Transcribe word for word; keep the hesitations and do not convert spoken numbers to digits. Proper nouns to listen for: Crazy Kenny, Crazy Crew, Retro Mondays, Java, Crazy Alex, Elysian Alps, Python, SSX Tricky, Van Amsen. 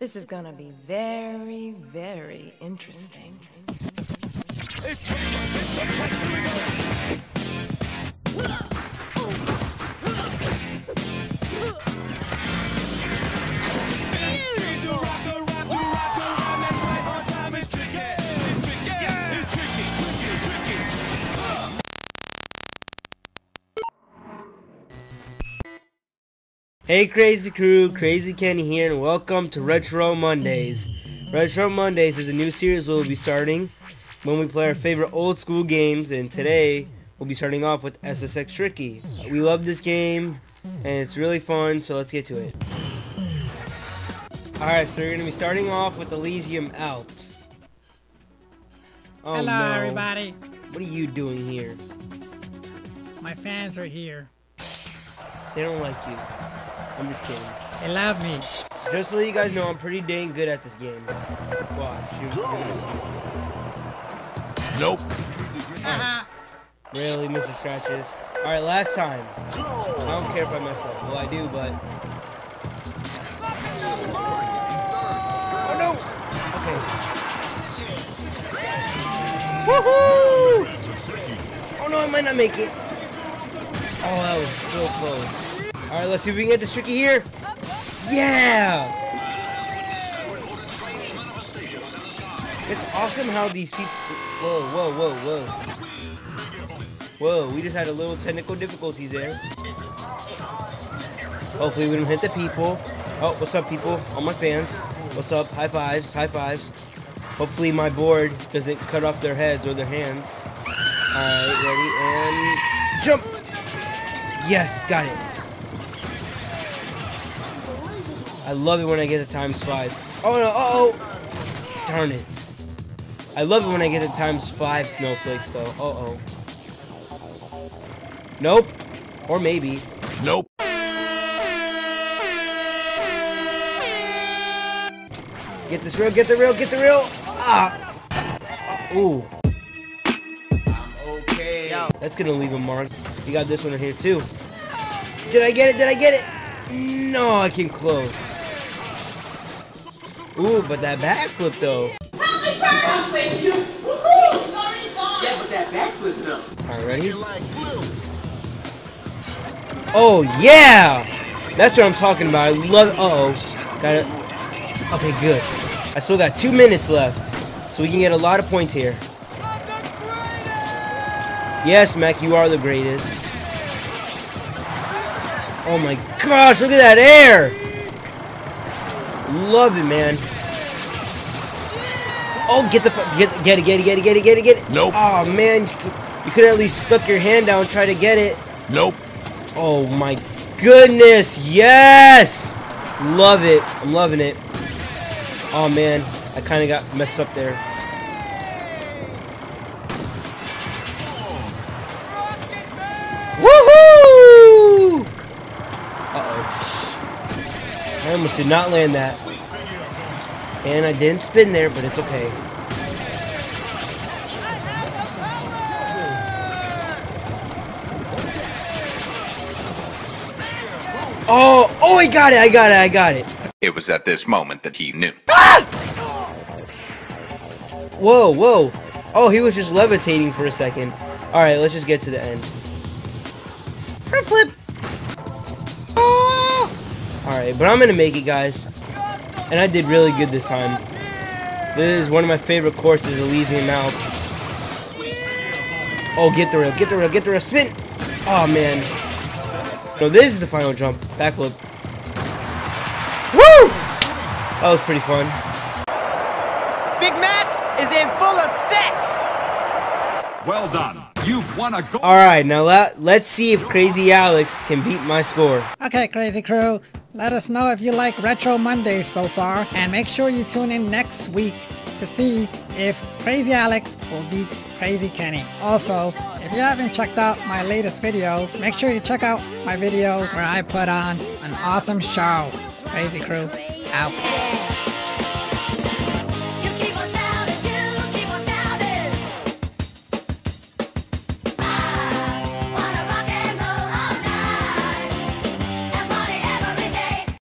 This is gonna be very, very interesting. Hey Crazy Crew, Crazy Kenny here, and welcome to Retro Mondays. Retro Mondays is a new series we'll be starting when we play our favorite old school games, and today we'll be starting off with S S X Tricky. We love this game, and it's really fun, so let's get to it. Alright, so we're going to be starting off with Elysian Alps. Oh, hello no. Everybody. What are you doing here? My fans are here. They don't like you. I'm just kidding. They love me. Just so you guys know, I'm pretty dang good at this game. Watch. Nope. Right. Really, misses scratches. Alright, last time. I don't care if I mess up. Well, I do, but... Oh, no! Okay. Woohoo! Oh, no, I might not make it. Oh, that was so close. Alright, let's see if we can get this tricky here. Yeah! It's awesome how these people... Whoa, whoa, whoa, whoa. Whoa, we just had a little technical difficulties there. Hopefully we don't hit the people. Oh, what's up, people? All my fans. What's up? High fives, high fives. Hopefully my board doesn't cut off their heads or their hands. Alright, ready, and... Jump! Yes, got it. I love it when I get the times five. Oh no, uh-oh! Darn it. I love it when I get the times five snowflakes though. Uh-oh. Nope. Or maybe. Nope. Get this reel, get the reel, get the reel! Ah! Uh, ooh. I'm okay. That's gonna leave a mark. You got this one in here too. Did I get it? Did I get it? No, I came close. Ooh, but that backflip though. Help me, Carl! It's already gone! Yeah, but that backflip though. Alrighty. Oh, yeah! That's what I'm talking about. I love it. Uh-oh. Got it. Okay, good. I still got two minutes left, so we can get a lot of points here. Yes, Mac, you are the greatest. Oh my gosh, look at that air! Love it, man. Oh, get the get get it, get it, get it, get it, get it, get it. Nope. Oh man, you could at least stuck your hand down and try to get it. Nope. Oh my goodness, yes! Love it. I'm loving it. Oh man, I kind of got messed up there. Woohoo! Uh-oh. I almost did not land that. And I didn't spin there, but it's okay. Oh, oh, I got it, I got it, I got it. It was at this moment that he knew. Ah! Whoa, whoa. Oh, he was just levitating for a second. Alright, let's just get to the end. Flip, flip. Alright, but I'm gonna make it, guys. And I did really good this time. This is one of my favorite courses, Elysian Alps. Oh, get the rail, get the rail, get the rail, spin! Oh, man. So this is the final jump. Backflip. Woo! That was pretty fun. Big Mac is in full effect! Well done. You've won a goal. Alright, now let, let's see if Crazy Alex can beat my score. Okay, Crazy Crew. Let us know if you like Retro Mondays so far, and make sure you tune in next week to see if Crazy Alex will beat Crazy Kenny. Also, if you haven't checked out my latest video, make sure you check out my video where I put on an awesome show. Crazy Crew, out.